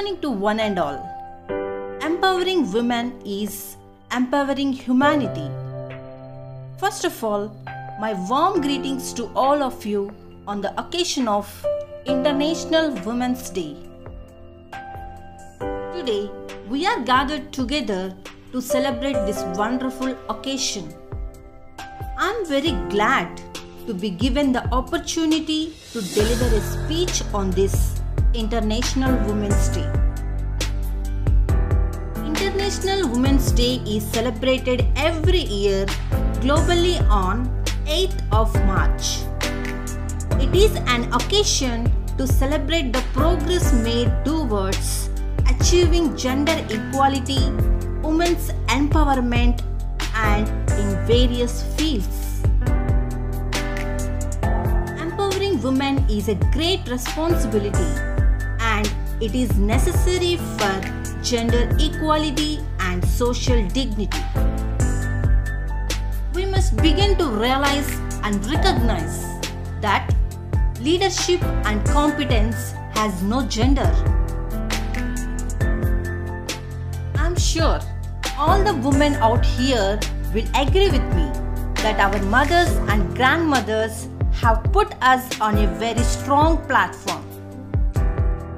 morning to one and all. Empowering women is empowering humanity. First of all, my warm greetings to all of you on the occasion of International Women's Day. Today, we are gathered together to celebrate this wonderful occasion. I am very glad to be given the opportunity to deliver a speech on this International Women's Day. International Women's Day is celebrated every year globally on 8th of March. It is an occasion to celebrate the progress made towards achieving gender equality, women's empowerment, and in various fields. Empowering women is a great responsibility, and it is necessary for gender equality and social dignity. We must begin to realize and recognize that leadership and competence has no gender. I'm sure all the women out here will agree with me that our mothers and grandmothers have put us on a very strong platform.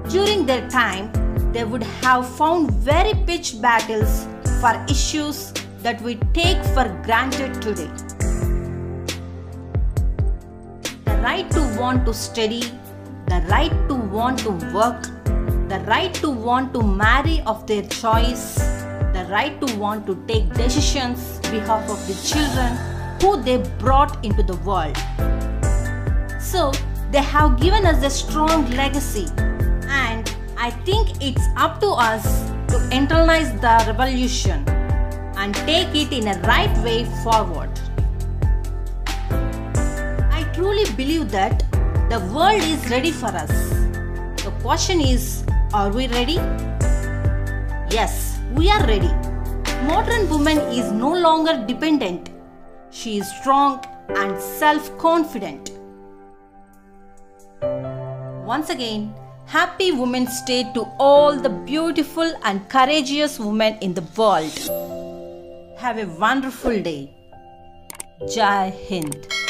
During their time, they would have found very pitched battles for issues that we take for granted today. The right to want to study, the right to want to work, the right to want to marry of their choice, the right to want to take decisions on behalf of the children who they brought into the world. So, they have given us a strong legacy, and I think it's up to us to internalize the revolution and take it in a right way forward. I truly believe that the world is ready for us. The question is, are we ready? Yes, we are ready. Modern woman is no longer dependent. She is strong and self-confident. Once again, Happy Women's Day to all the beautiful and courageous women in the world. Have a wonderful day. Jai Hind.